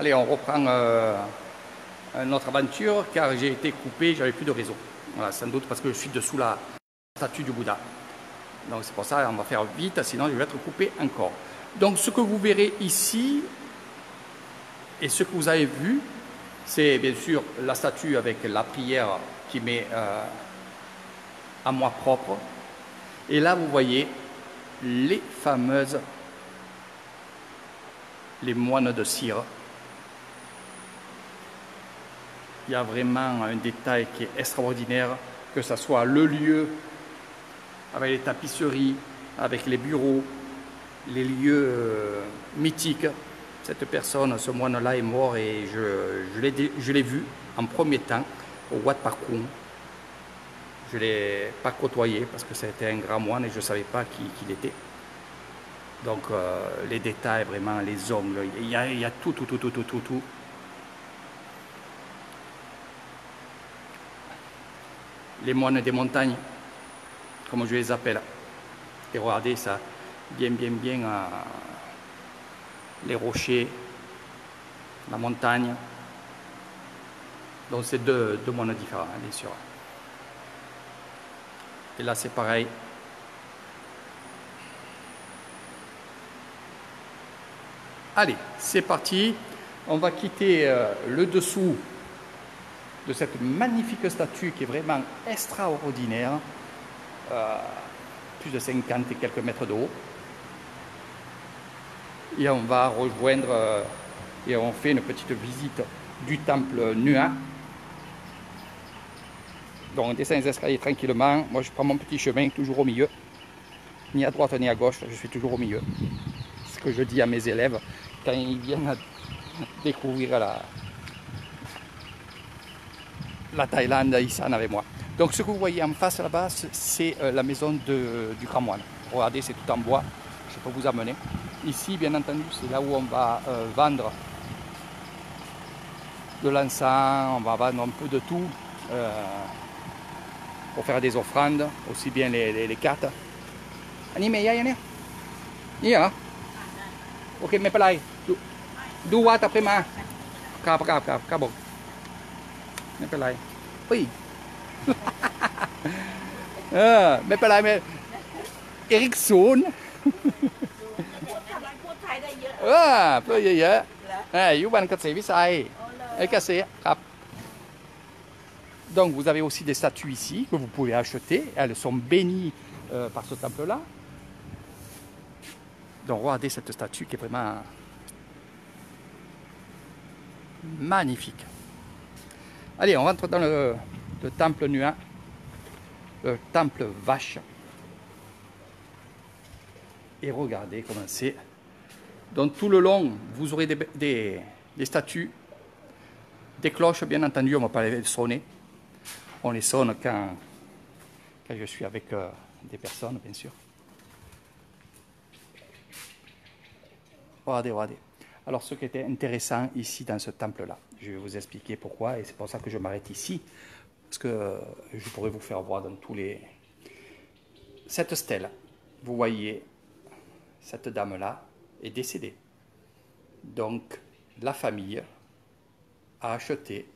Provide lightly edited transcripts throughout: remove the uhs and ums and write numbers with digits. Allez, on reprend notre aventure, car j'ai été coupé, j'avais plus de réseau. Voilà, sans doute parce que je suis dessous la statue du Bouddha. Donc c'est pour ça qu'on va faire vite, sinon je vais être coupé encore. Donc ce que vous verrez ici, et ce que vous avez vu, c'est bien sûr la statue avec la prière qui m'est à moi propre. Et là, vous voyez les fameuses, les moines de cire. Il y a vraiment un détail qui est extraordinaire, que ce soit le lieu, avec les tapisseries, avec les bureaux, les lieux mythiques. Cette personne, ce moine-là est mort et je l'ai vu en premier temps au Wat Pakoun. Je ne l'ai pas côtoyé parce que c'était un grand moine et je ne savais pas qui était. Donc les détails, vraiment, les ongles, il y a tout. Les moines des montagnes, comme je les appelle. Et regardez ça, bien. Les rochers, la montagne. Donc c'est deux mondes différents, hein, bien sûr. Et là c'est pareil. Allez, c'est parti. On va quitter le dessous de cette magnifique statue qui est vraiment extraordinaire. Plus de 50 et quelques mètres de haut. Et on va rejoindre, et on fait une petite visite du temple Nuha. Donc on descend les escaliers tranquillement. Moi je prends mon petit chemin, toujours au milieu. Ni à droite ni à gauche, je suis toujours au milieu. C'est ce que je dis à mes élèves quand ils viennent découvrir la Thaïlande, Issan avec moi. Donc ce que vous voyez en face là-bas, c'est la maison du grand moine. Regardez, c'est tout en bois. Je peux vous amener. Ici, bien entendu, c'est là où on va vendre de l'encens, on va vendre un peu de tout pour faire des offrandes, aussi bien les cartes. Ok, mais pas là. D'où va après ma Cap. Mais pas là. Oui. Mais pas là, mais. Ericsson. Donc vous avez aussi des statues ici que vous pouvez acheter. Elles sont bénies par ce temple-là. Donc regardez cette statue qui est vraiment magnifique. Allez, on rentre dans le temple Nuha, le temple vache. Et regardez comment c'est. Donc tout le long, vous aurez des statues, des cloches, bien entendu, on ne va pas les sonner. On les sonne quand je suis avec des personnes, bien sûr. Regardez. Alors ce qui était intéressant ici dans ce temple-là, je vais vous expliquer pourquoi, et c'est pour ça que je m'arrête ici, parce que je pourrais vous faire voir dans tous les... Cette stèle, vous voyez... Cette dame-là est décédée. Donc, la famille a acheté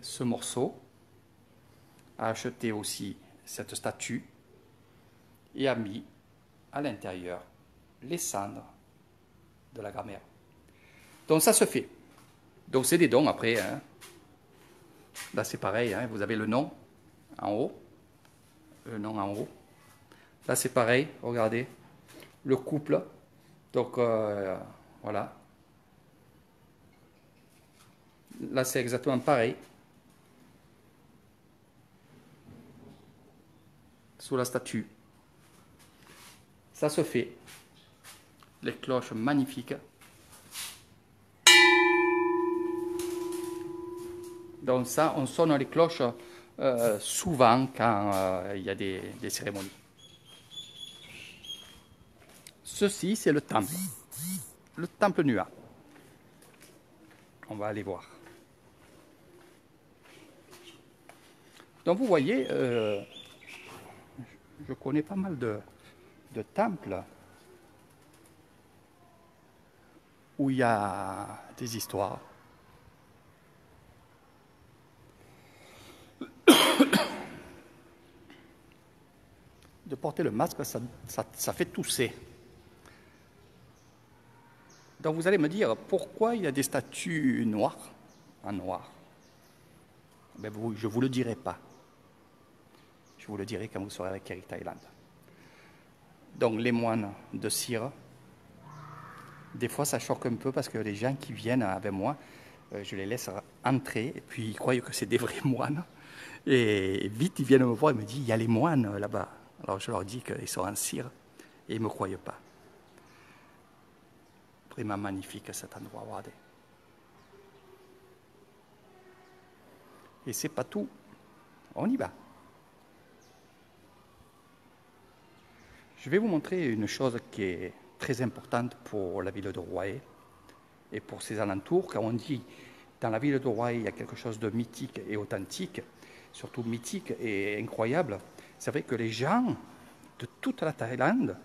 ce morceau, a acheté aussi cette statue et a mis à l'intérieur les cendres de la grand-mère. Donc, ça se fait. Donc, c'est des dons après. Hein. Là, c'est pareil. Hein. Vous avez le nom en haut. Là, c'est pareil. Regardez. Le couple, donc voilà, là c'est exactement pareil, sous la statue, ça se fait, les cloches magnifiques, donc ça on sonne les cloches souvent quand il y a des cérémonies. Ceci, c'est le temple Nuha. On va aller voir. Donc vous voyez, je connais pas mal de temples. où il y a des histoires. De porter le masque, ça fait tousser. Donc vous allez me dire, pourquoi il y a des statues noires en noir? Ben je ne vous le dirai pas. Je vous le dirai quand vous serez avec Éric Thaïlande. Donc les moines de cire, des fois ça choque un peu parce que les gens qui viennent avec moi, je les laisse entrer et puis ils croient que c'est des vrais moines. Et vite ils viennent me voir et me disent, il y a les moines là-bas. Alors je leur dis qu'ils sont en cire et ils ne me croient pas. Vraiment magnifique cet endroit, regardez. Et c'est pas tout, on y va. Je vais vous montrer une chose qui est très importante pour la ville de Roi-Et et pour ses alentours. Quand on dit dans la ville de Roi-Et, il y a quelque chose de mythique et authentique, surtout mythique et incroyable, c'est vrai que les gens de toute la Thaïlande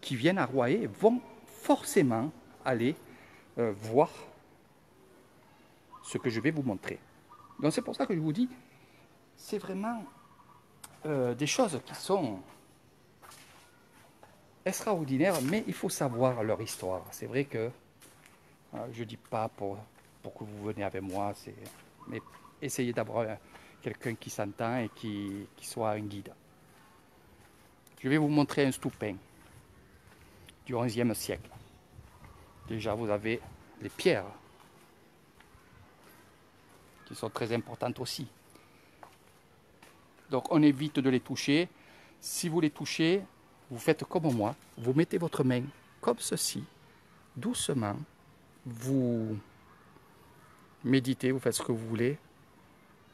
qui viennent à Roi-Et vont forcément aller voir ce que je vais vous montrer. Donc c'est pour ça que je vous dis, c'est vraiment des choses qui sont extraordinaires, mais il faut savoir leur histoire. C'est vrai que je ne dis pas pour que vous veniez avec moi, mais essayez d'avoir quelqu'un qui s'entend et qui soit un guide. Je vais vous montrer un stupin du XIe siècle. Déjà, vous avez les pierres, qui sont très importantes aussi. Donc, on évite de les toucher. Si vous les touchez, vous faites comme moi, vous mettez votre main comme ceci, doucement, vous méditez, vous faites ce que vous voulez,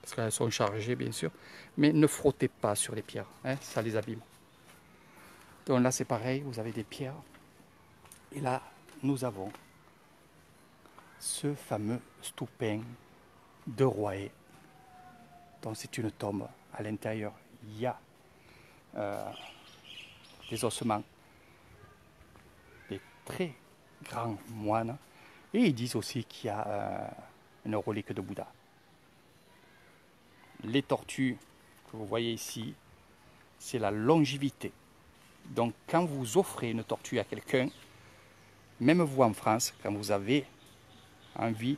parce qu'elles sont chargées, bien sûr, mais ne frottez pas sur les pierres, hein, ça les abîme. Donc là, c'est pareil, vous avez des pierres. Et là, nous avons ce fameux stupin de Roi-Et. Donc c'est une tombe. À l'intérieur, il y a des ossements des très grands moines. Et ils disent aussi qu'il y a une relique de Bouddha. Les tortues que vous voyez ici, c'est la longévité. Donc quand vous offrez une tortue à quelqu'un, même vous en France, quand vous avez envie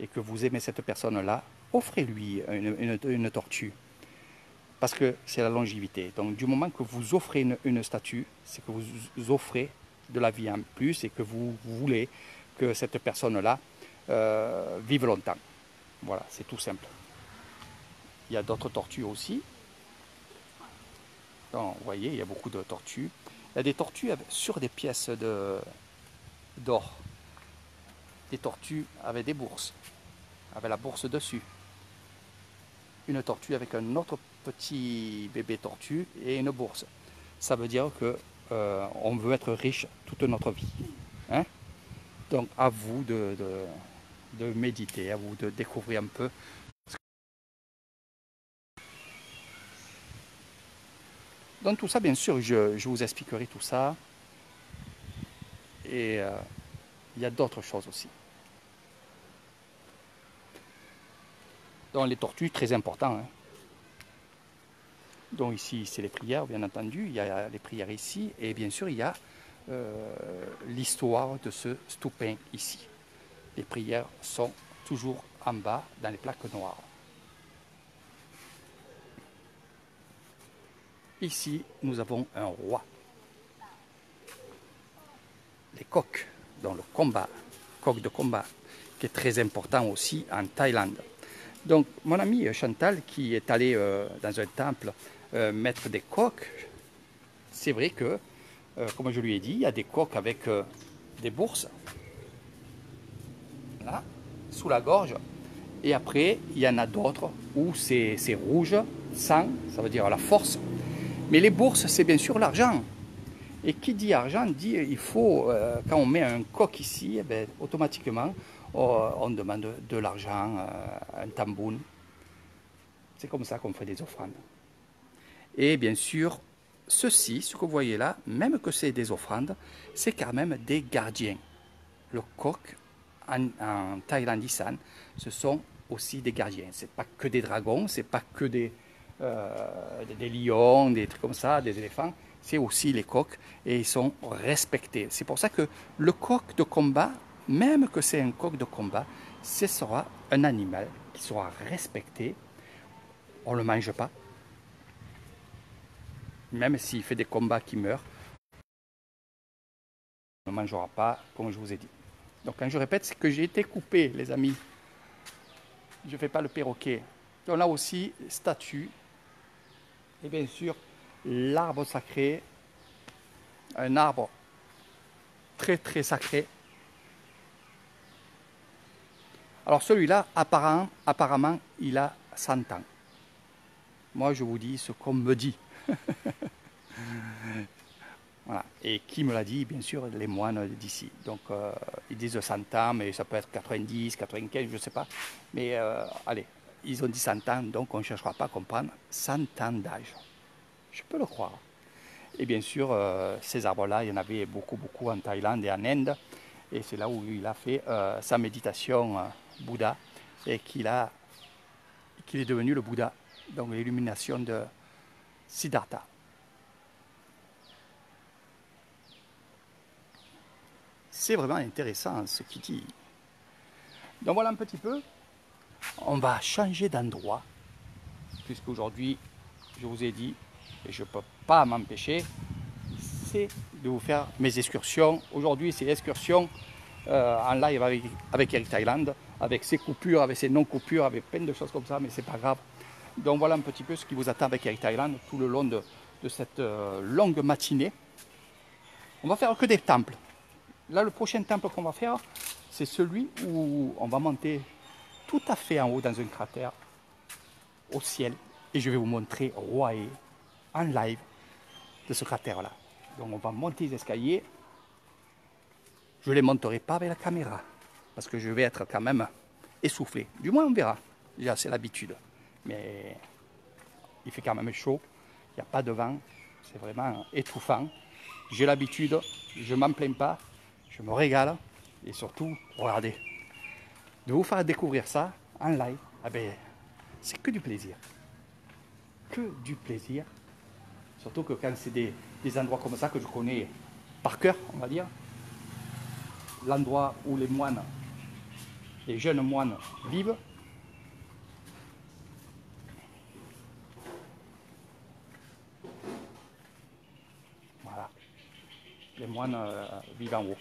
et que vous aimez cette personne-là, offrez-lui une tortue. Parce que c'est la longévité. Donc du moment que vous offrez une statue, c'est que vous offrez de la vie en plus et que vous voulez que cette personne-là vive longtemps. Voilà, c'est tout simple. Il y a d'autres tortues aussi. Donc, vous voyez, il y a beaucoup de tortues. Il y a des tortues sur des pièces d'or. Des tortues avec des bourses, avec la bourse dessus. Une tortue avec un autre petit bébé tortue et une bourse. Ça veut dire que on veut être riche toute notre vie. Hein? Donc, à vous de méditer, à vous de découvrir un peu. Donc tout ça, bien sûr, je vous expliquerai tout ça. Et il y a d'autres choses aussi. Donc les tortues, très important. Hein. Donc ici, c'est les prières, bien entendu. Il y a les prières ici. Et bien sûr, il y a l'histoire de ce stupin ici. Les prières sont toujours en bas, dans les plaques noires. Ici, nous avons un roi. Les coqs, dans le combat, coq de combat, qui est très important aussi en Thaïlande. Donc, mon ami Chantal, qui est allé dans un temple mettre des coqs, c'est vrai que, comme je lui ai dit, il y a des coqs avec des bourses, là, sous la gorge. Et après, il y en a d'autres où c'est rouge, sang, ça veut dire la force. Mais les bourses, c'est bien sûr l'argent. Et qui dit argent, dit il faut, quand on met un coq ici, eh bien, automatiquement, on demande de l'argent, un tamboun. C'est comme ça qu'on fait des offrandes. Et bien sûr, ceci, ce que vous voyez là, même que c'est des offrandes, c'est quand même des gardiens. le coq en Thaïlande, Issan, ce sont aussi des gardiens. Ce n'est pas que des dragons, ce n'est pas que des lions, des trucs comme ça, des éléphants. C'est aussi les coqs et ils sont respectés. C'est pour ça que le coq de combat, même que c'est un coq de combat, ce sera un animal qui sera respecté. On ne le mange pas. Même s'il fait des combats qui meurent, on ne mangera pas, comme je vous ai dit. Donc quand je répète, c'est que j'ai été coupé, les amis. Je ne fais pas le perroquet. On a aussi statue et bien sûr l'arbre sacré, un arbre très très sacré. Alors celui-là, apparemment, il a 100 ans. Moi, je vous dis ce qu'on me dit. Voilà. Et qui me l'a dit? Bien sûr, les moines d'ici. Donc, ils disent 100 ans, mais ça peut être 90, 95, je ne sais pas. Mais allez, ils ont dit 100 ans, donc on ne cherchera pas à comprendre. 100 ans d'âge. Je peux le croire. Et bien sûr, ces arbres-là, il y en avait beaucoup, beaucoup en Thaïlande et en Inde. Et c'est là où il a fait sa méditation Bouddha et qu'il est devenu le Bouddha. Donc l'illumination de Siddhartha. C'est vraiment intéressant ce qu'il dit. Donc voilà un petit peu. On va changer d'endroit. Puisqu'aujourd'hui, je vous ai dit, et je ne peux pas m'empêcher, c'est de vous faire mes excursions. Aujourd'hui, c'est l'excursion en live avec Éric Thaïlande, avec ses coupures, avec ses non-coupures, avec plein de choses comme ça, mais c'est pas grave. Donc voilà un petit peu ce qui vous attend avec Éric Thaïlande tout le long de cette longue matinée. On va faire que des temples. Là, le prochain temple qu'on va faire, c'est celui où on va monter tout à fait en haut dans un cratère au ciel. Et je vais vous montrer Roi-Et en live de ce cratère-là. Donc on va monter les escaliers. Je ne les monterai pas avec la caméra parce que je vais être quand même essoufflé. Du moins on verra. J'ai assez l'habitude. Mais il fait quand même chaud. Il n'y a pas de vent. C'est vraiment étouffant. J'ai l'habitude. Je ne m'en plains pas. Je me régale. Et surtout, regardez. De vous faire découvrir ça en live, ah ben, c'est que du plaisir. Que du plaisir. Surtout que quand c'est des endroits comme ça que je connais par cœur, on va dire. L'endroit où les moines, les jeunes moines vivent. Voilà. Les moines vivent en haut.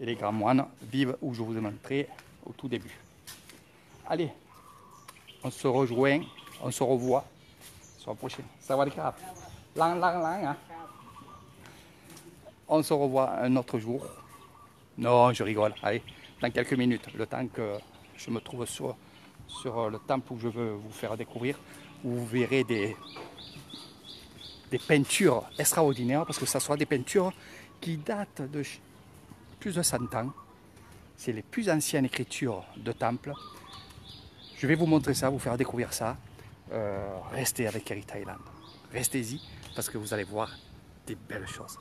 Et les grands moines vivent où je vous ai montré au tout début. Allez, on se rejoint, on se revoit. Soir prochain. Ça va les caves. Lang, lang, lang, hein. On se revoit un autre jour. Non, je rigole. Allez, dans quelques minutes, le temps que je me trouve sur le temple où je veux vous faire découvrir, où vous verrez des peintures extraordinaires, parce que ça sera des peintures qui datent de plus de 100 ans. C'est les plus anciennes écritures de temple. Je vais vous montrer ça, vous faire découvrir ça. Restez avec Éric Thaïlande. Restez-y parce que vous allez voir des belles choses.